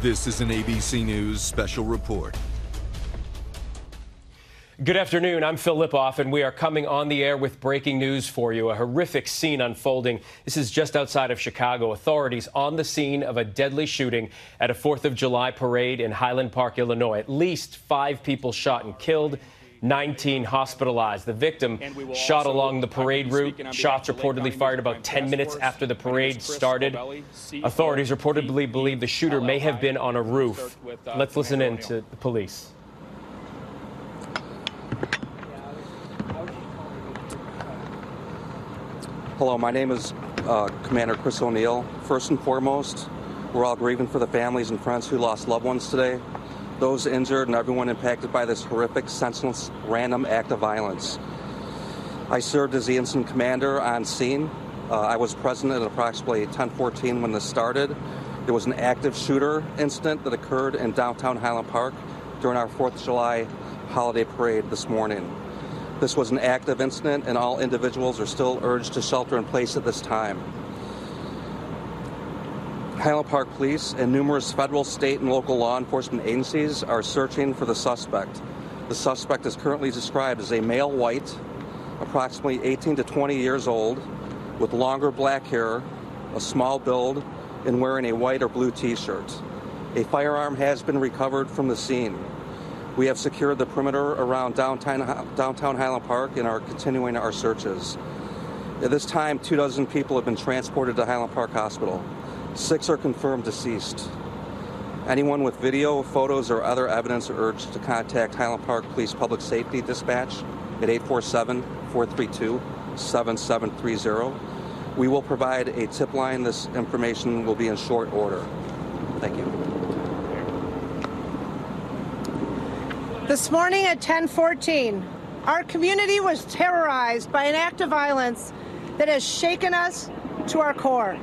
This is an ABC News special report. Good afternoon. I'm Phil Lipoff, and we are coming on the air with breaking news for you. A horrific scene unfolding. This is just outside of Chicago. Authorities on the scene of a deadly shooting at a 4th of July parade in Highland Park, Illinois. At least 5 people shot and killed, 19 hospitalized. The victim shot along the parade route. Shots reportedly fired about 10 minutes after the parade started. Authorities reportedly believe the shooter may have been on a roof. Let's listen in to the police. Hello, my name is Commander Chris O'Neill. First and foremost, we're all grieving for the families and friends who lost loved ones today, those injured, and everyone impacted by this horrific, senseless, random act of violence. I served as the incident commander on scene. I was present at approximately 10:14 when this started. There was an active shooter incident that occurred in downtown Highland Park during our 4th of July holiday parade this morning. This was an active incident, and all individuals are still urged to shelter in place at this time. Highland Park Police and numerous federal, state, and local law enforcement agencies are searching for the suspect. The suspect is currently described as a male white, approximately 18 to 20 years old, with longer black hair, a small build, and wearing a white or blue t-shirt. A firearm has been recovered from the scene. We have secured the perimeter around downtown Highland Park and are continuing our searches. At this time, 24 people have been transported to Highland Park Hospital. 6 are confirmed deceased. Anyone with video, photos, or other evidence are urged to contact Highland Park Police Public Safety Dispatch at 847-432-7730. We will provide a tip line. This information will be in short order. Thank you. This morning at 10:14, our community was terrorized by an act of violence that has shaken us to our core.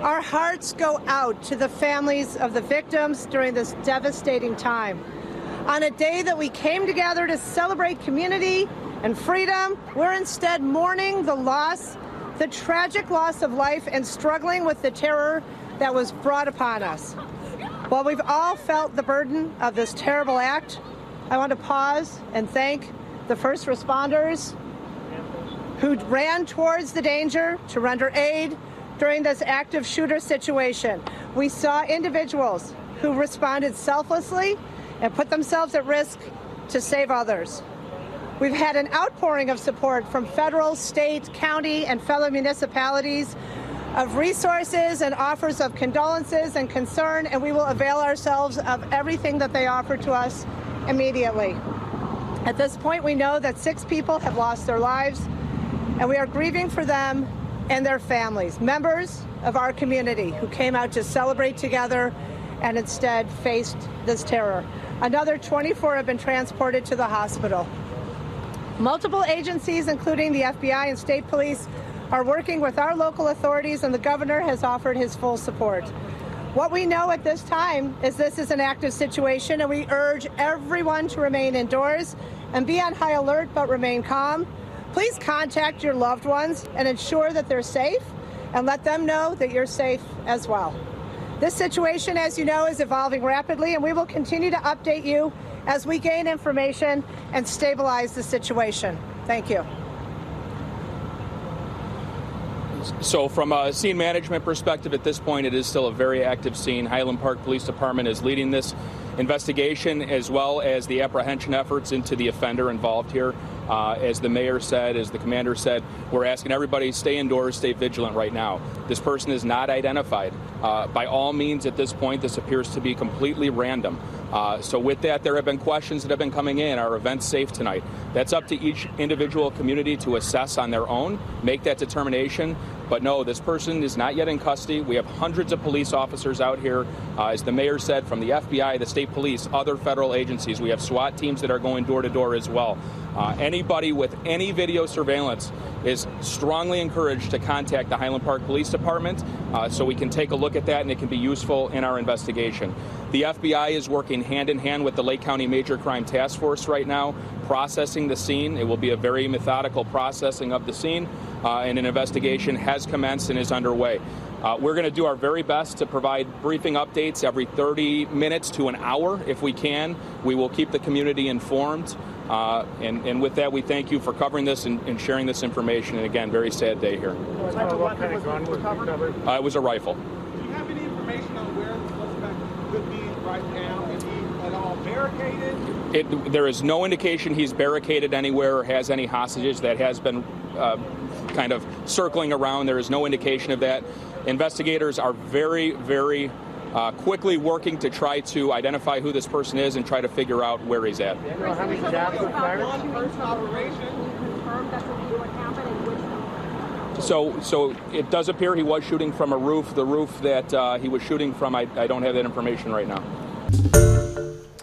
Our hearts go out to the families of the victims during this devastating time. On a day that we came together to celebrate community and freedom, we're instead mourning the loss, the tragic loss of life, and struggling with the terror that was brought upon us. While we've all felt the burden of this terrible act, I want to pause and thank the first responders who ran towards the danger to render aid during this active shooter situation. We saw individuals who responded selflessly and put themselves at risk to save others. We've had an outpouring of support from federal, state, county, and fellow municipalities of resources and offers of condolences and concern, and we will avail ourselves of everything that they offer to us immediately. At this point, we know that 6 people have lost their lives, and we are grieving for them and their families, members of our community who came out to celebrate together and instead faced this terror. Another 24 have been transported to the hospital. Multiple agencies, including the FBI and state police, are working with our local authorities, and the governor has offered his full support. What we know at this time is this is an active situation, and we urge everyone to remain indoors and be on high alert, but remain calm. Please contact your loved ones and ensure that they're safe, and let them know that you're safe as well. This situation, as you know, is evolving rapidly, and we will continue to update you as we gain information and stabilize the situation. Thank you. So from a scene management perspective, at this point, it is still a very active scene. Highland Park Police Department is leading this investigation, as well as the apprehension efforts into the offender involved here. As the mayor said, as the commander said, we're asking everybody stay indoors, stay vigilant right now. This person is not identified. By all means, at this point, this appears to be completely random. So with that, there have been questions that have been coming in. Are events safe tonight? That's up to each individual community to assess on their own, make that determination. But no, this person is not yet in custody. We have hundreds of police officers out here, as the mayor said, from the FBI, the state police, other federal agencies. We have SWAT teams that are going door to door as well. Anybody with any video surveillance is strongly encouraged to contact the Highland Park Police Department so we can take a look at that, and it can be useful in our investigation. The FBI is working hand in hand with the Lake County Major Crime Task Force right now, processing the scene. It will be a very methodical processing of the scene, and an investigation has commenced and is underway. We're going to do our very best to provide briefing updates every 30 minutes to an hour if we can. We will keep the community informed. And with that, we thank you for covering this and sharing this information. And again, very sad day here. It was a rifle. Do you have any information on where the suspect could be right now? Is he at all barricaded? There is no indication he's barricaded anywhere or has any hostages. That has been kind of circling around. There is no indication of that. Investigators are very, very quickly working to try to identify who this person is and try to figure out where he's at. So it does appear he was shooting from a roof. The roof that he was shooting from, I don't have that information right now.